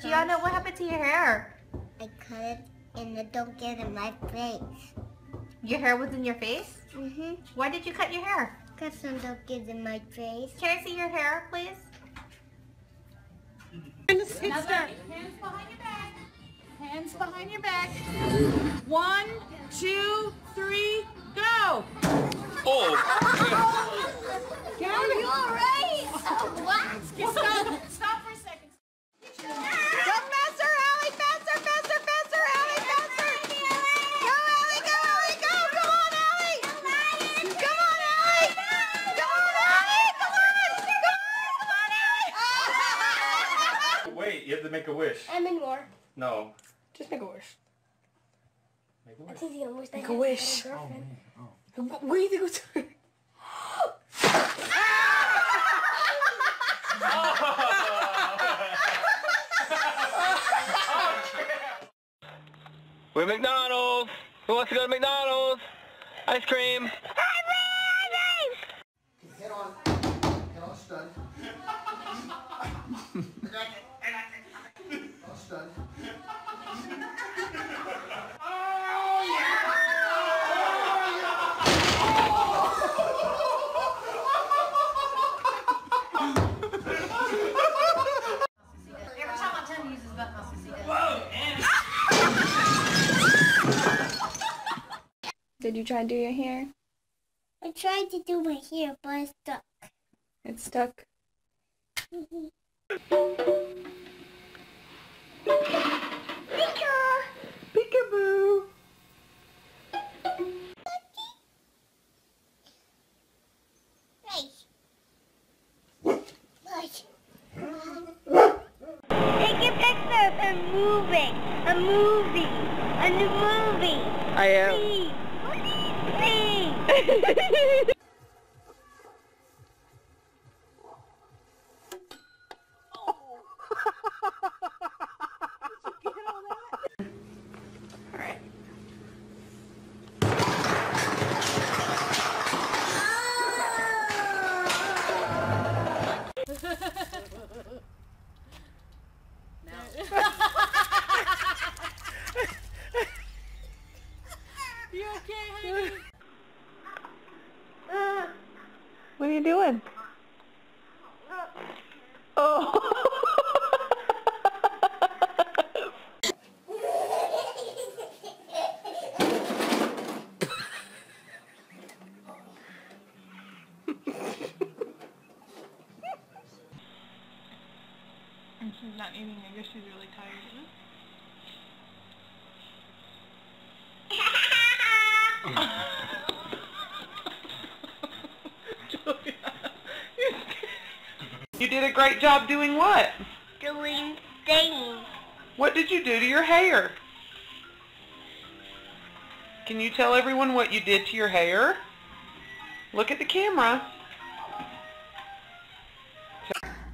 Gianna, what happened to your hair? I cut it and it don't get in my face. Your hair was in your face? Mm-hmm. Why did you cut your hair? Because some don't get in my face. Can I see your hair, please? Hands behind your back. Hands behind your back. 1, 2, 3, go! Oh! Gary, are you alright? What? Stop for a second. Go faster, Allie! Faster, faster, faster, Allie! Faster! Go, Allie! Go, Allie! Go! Come on, Allie! Come on, Allie! Come on, Allie! Come on! Come on, Allie! Wait, you have to make a wish. I'm in war. No. Just make a wish. Make a wish. That's easy, I wish. Make a wish. Oh, man. Oh. Where do you think it's going? We're at McDonald's. Who wants to go to McDonald's? Ice cream. I win! Get on. Get all stunned. All stunned. Did you try to do your hair? I tried to do my hair, but it's stuck. It's stuck? Mm-hmm. Peekaboo! Take a picture of a movie. A movie. A new movie. I am. Please. Alright. You okay, honey? What are you doing? Oh! And she's not eating, I guess she's really tired of it. You did a great job doing what? Doing things. What did you do to your hair? Can you tell everyone what you did to your hair? Look at the camera.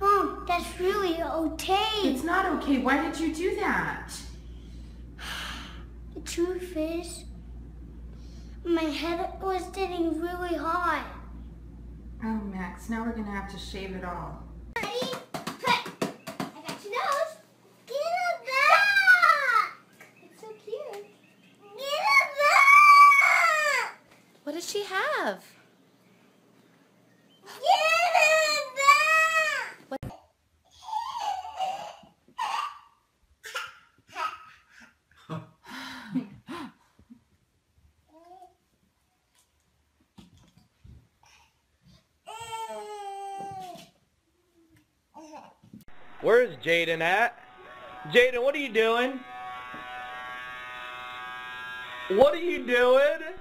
Mom, that's really okay. It's not okay. Why did you do that? The truth is, my head was getting really hot. Oh, Max, now we're going to have to shave it all. What does she have? Give it back! What? Where's Jaden at? Jaden, what are you doing? What are you doing?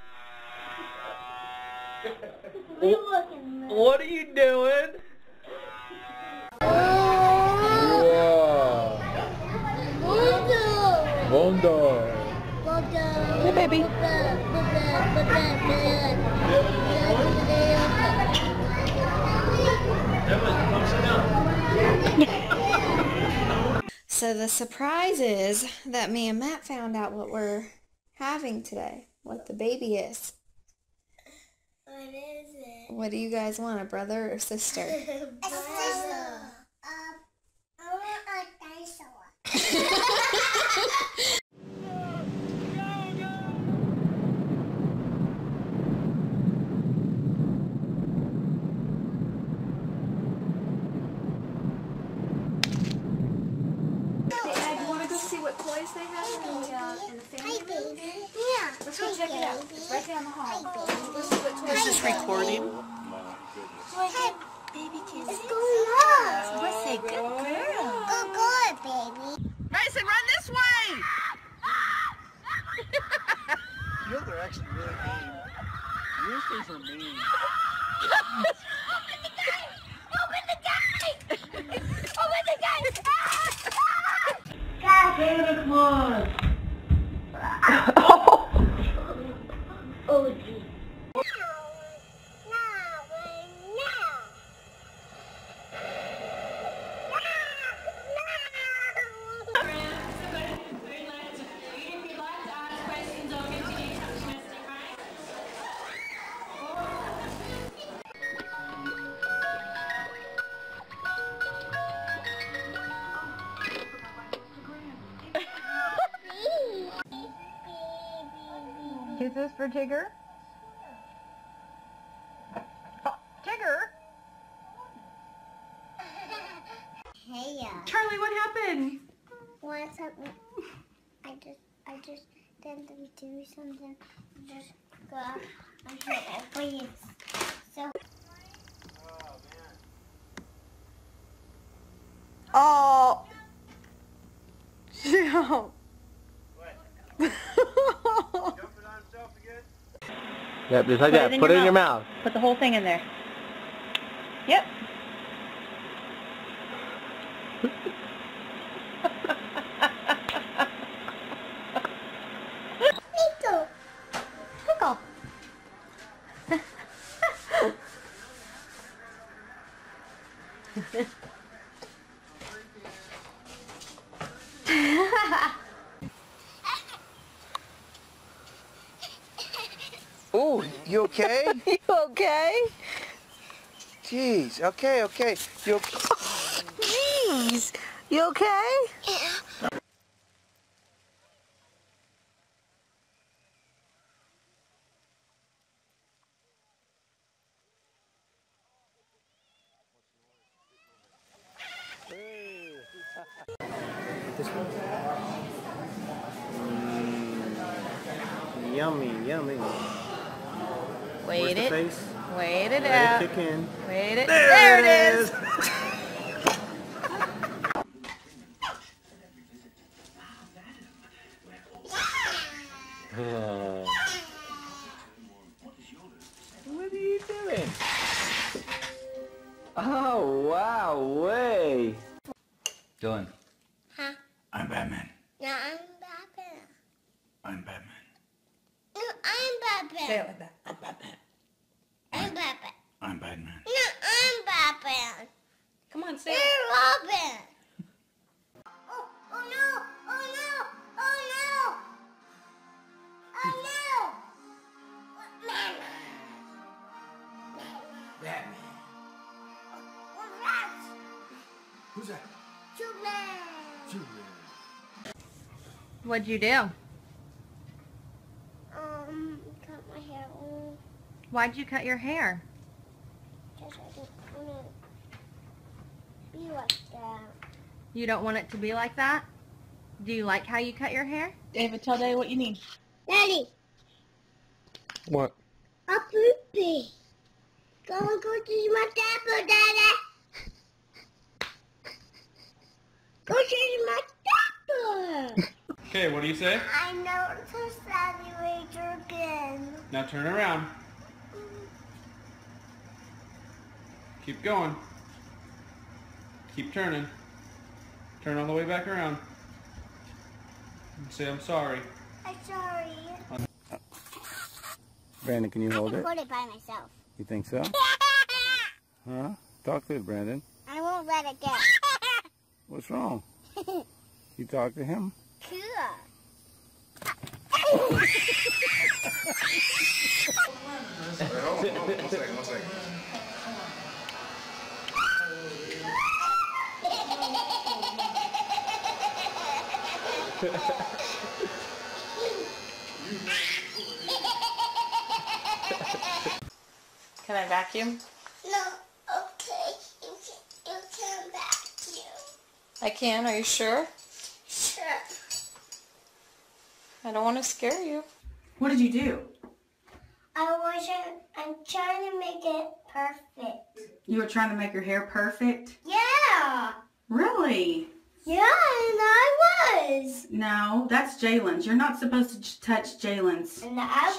What are you doing? Whoa. Bondo. Hey, baby. So the surprise is that me and Matt found out what we're having today, what the baby is. What is it? What do you guys want, a brother or sister? A sister. I want a dinosaur. Is this recording? Hi, baby kids. What's going on? What's a good girl? Good girl, baby. Mason, run this way! You know, they're actually really mean. Usually for me. Open the gate! Open the gate! Open the gate! Ah! Santa Claus! Oh, gee. Is this for Tigger? Oh, Tigger? Hey, Charlie, what happened? What happened? I just didn't do something. I just got my hands. So. Oh man. Oh. Jump. Yep, just like that. Put it in your mouth. Put the whole thing in there. Yep. Pickle. Pickle. Oh, you okay? You okay? Jeez, okay. You okay? Jeez, you okay? Yeah. This one? Yummy. Wait it. Wait it out. Wait it. There it is. What are you doing? Oh wow, way. Dylan. Huh? I'm Batman. No, I'm Batman. I'm Batman. No, I'm Batman. Say it like that. I'm Batman. I'm Batman. I'm Batman. No, I'm Batman. Come on, say it. You're Robin. Oh no. Oh no. Batman. Who's that? Superman. What'd you do? Cut my hair off. Why'd you cut your hair? Because I don't want it to be like that. You don't want it to be like that? Do you like how you cut your hair? David, tell Daddy what you need. Daddy! What? A poopy! Go to my table, Daddy! Go to my table! Okay, what do you say? I know it's a saturator again. Now turn around. Keep going. Keep turning. Turn all the way back around. And say, I'm sorry. I'm sorry. Brandon, can you hold it? I can hold it by myself. You think so? Huh? Talk to it, Brandon. I won't let it go. What's wrong? You talk to him? Cool. One second. Can I vacuum? No, okay. You can vacuum. I can, are you sure? Sure. I don't want to scare you. What did you do? I'm trying to make it perfect. You were trying to make your hair perfect? Yeah. Really? Yeah, and I was. No, that's Jalen's. You're not supposed to touch Jalen's. And I